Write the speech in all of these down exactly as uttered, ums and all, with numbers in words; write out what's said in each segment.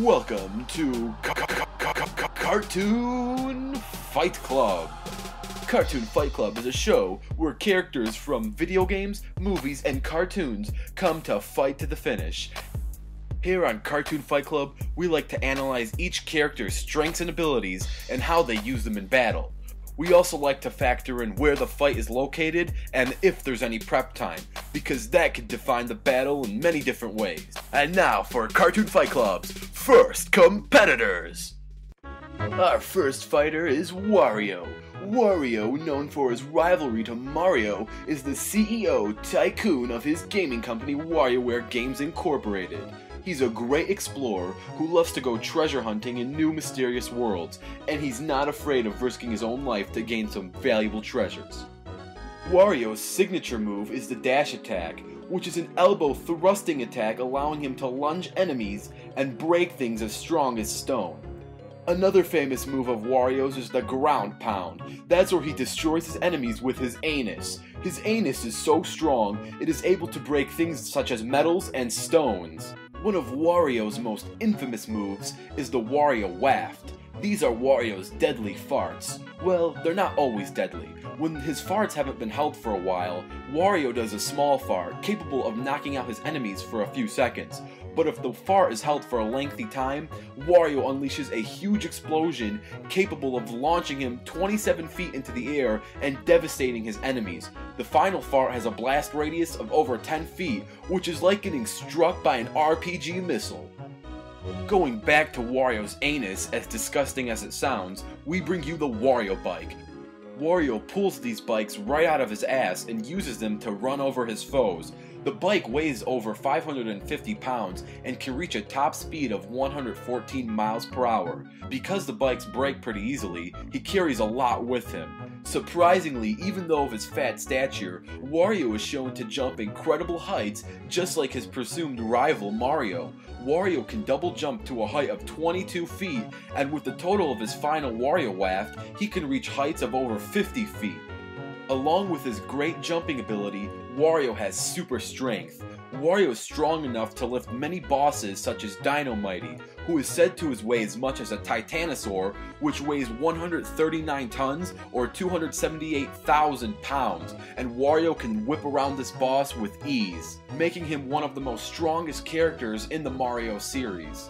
Welcome to Cartoon Fight Club. Cartoon Fight Club is a show where characters from video games, movies, and cartoons come to fight to the finish. Here on Cartoon Fight Club, we like to analyze each character's strengths and abilities and how they use them in battle. We also like to factor in where the fight is located and if there's any prep time, because that could define the battle in many different ways. And now for Cartoon Fight Club's first competitors! Our first fighter is Wario. Wario, known for his rivalry to Mario, is the C E O tycoon of his gaming company WarioWare Games Incorporated. He's a great explorer who loves to go treasure hunting in new mysterious worlds, and he's not afraid of risking his own life to gain some valuable treasures. Wario's signature move is the dash attack, which is an elbow thrusting attack allowing him to lunge enemies and break things as strong as stone. Another famous move of Wario's is the ground pound. That's where he destroys his enemies with his anus. His anus is so strong, it is able to break things such as metals and stones. One of Wario's most infamous moves is the Wario Waft. These are Wario's deadly farts. Well, they're not always deadly. When his farts haven't been held for a while, Wario does a small fart capable of knocking out his enemies for a few seconds. But if the fart is held for a lengthy time, Wario unleashes a huge explosion capable of launching him twenty-seven feet into the air and devastating his enemies. The final fart has a blast radius of over ten feet, which is like getting struck by an R P G missile. Going back to Wario's anus, as disgusting as it sounds, we bring you the Wario Bike. Wario pulls these bikes right out of his ass and uses them to run over his foes. The bike weighs over five hundred fifty pounds and can reach a top speed of one hundred fourteen miles per hour. Because the bikes break pretty easily, he carries a lot with him. Surprisingly, even though of his fat stature, Wario is shown to jump incredible heights just like his presumed rival Mario. Wario can double jump to a height of twenty-two feet, and with the total of his final Wario Waft, he can reach heights of over fifty feet. Along with his great jumping ability, Wario has super strength. Wario is strong enough to lift many bosses such as Dino Mighty, who is said to weigh as much as a Titanosaur, which weighs one hundred thirty-nine tons or two hundred seventy-eight thousand pounds, and Wario can whip around this boss with ease, making him one of the most strongest characters in the Mario series.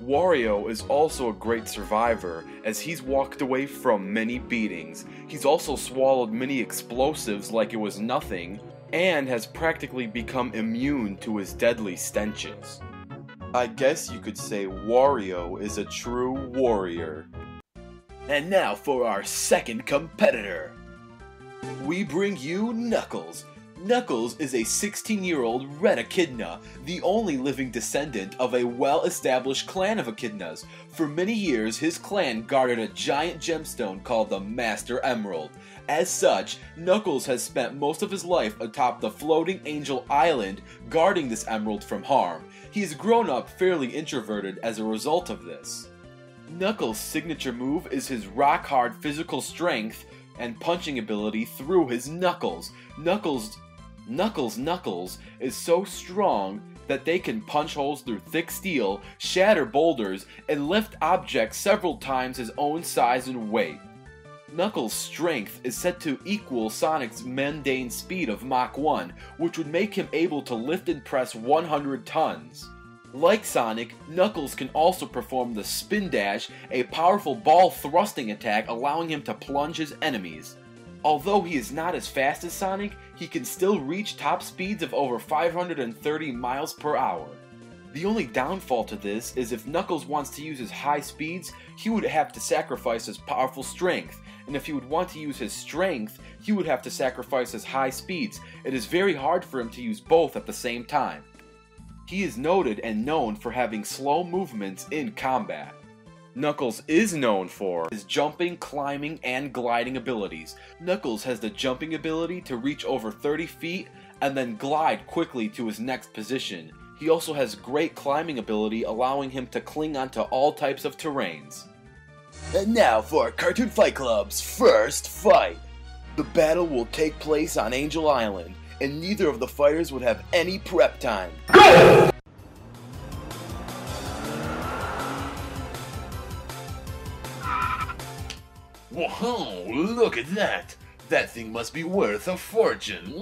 Wario is also a great survivor, as he's walked away from many beatings. He's also swallowed many explosives like it was nothing, and has practically become immune to his deadly stenches. I guess you could say Wario is a true warrior. And now for our second competitor. We bring you Knuckles. Knuckles is a sixteen-year-old red echidna, the only living descendant of a well-established clan of echidnas. For many years, his clan guarded a giant gemstone called the Master Emerald. As such, Knuckles has spent most of his life atop the floating Angel Island guarding this emerald from harm. He has grown up fairly introverted as a result of this. Knuckles' signature move is his rock-hard physical strength and punching ability through his knuckles. Knuckles Knuckles' knuckles is so strong that they can punch holes through thick steel, shatter boulders, and lift objects several times his own size and weight. Knuckles' strength is said to equal Sonic's mundane speed of Mach one, which would make him able to lift and press one hundred tons. Like Sonic, Knuckles can also perform the Spin Dash, a powerful ball thrusting attack allowing him to plunge his enemies. Although he is not as fast as Sonic, he can still reach top speeds of over five hundred thirty miles per hour. The only downfall to this is if Knuckles wants to use his high speeds, he would have to sacrifice his powerful strength, and if he would want to use his strength, he would have to sacrifice his high speeds. It is very hard for him to use both at the same time. He is noted and known for having slow movements in combat. Knuckles is known for his jumping, climbing, and gliding abilities. Knuckles has the jumping ability to reach over thirty feet and then glide quickly to his next position. He also has great climbing ability, allowing him to cling onto all types of terrains. And now for Cartoon Fight Club's first fight. The battle will take place on Angel Island, and neither of the fighters would have any prep time. Go! Oh, look at that! That thing must be worth a fortune!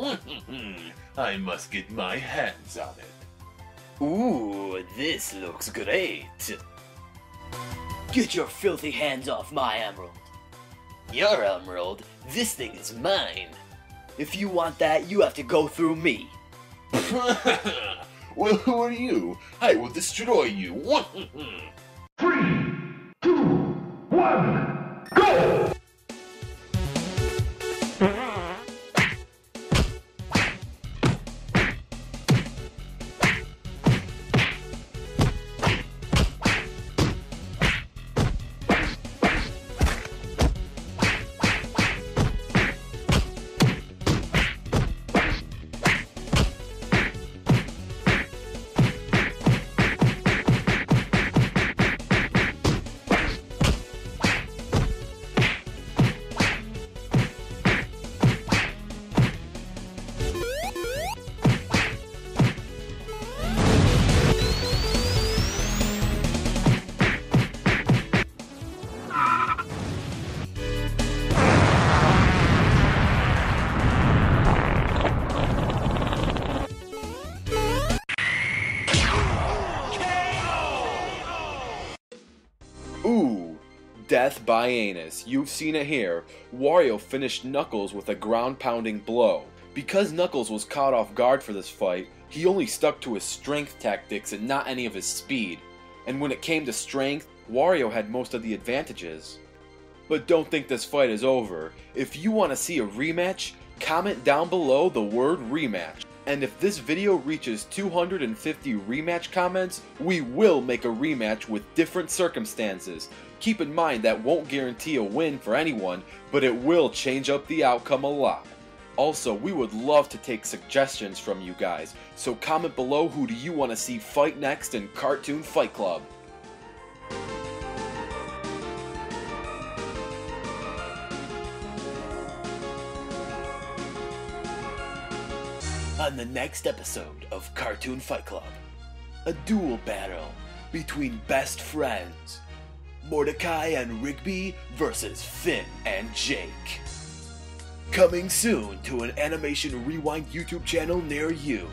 I must get my hands on it! Ooh, this looks great! Get your filthy hands off my emerald! Your emerald? This thing is mine! If you want that, you have to go through me! Well, who are you? I will destroy you! Three, two, one, go! Death by anus. You've seen it here. Wario finished Knuckles with a ground-pounding blow. Because Knuckles was caught off guard for this fight, he only stuck to his strength tactics and not any of his speed. And when it came to strength, Wario had most of the advantages. But don't think this fight is over. If you want to see a rematch, comment down below the word rematch. And if this video reaches two hundred fifty rematch comments, we will make a rematch with different circumstances. Keep in mind that won't guarantee a win for anyone, but it will change up the outcome a lot. Also, we would love to take suggestions from you guys, so comment below who do you want to see fight next in Cartoon Fight Club. On the next episode of Cartoon Fight Club, a duel battle between best friends, Mordecai and Rigby versus Finn and Jake. Coming soon to an Animation Rewind YouTube channel near you.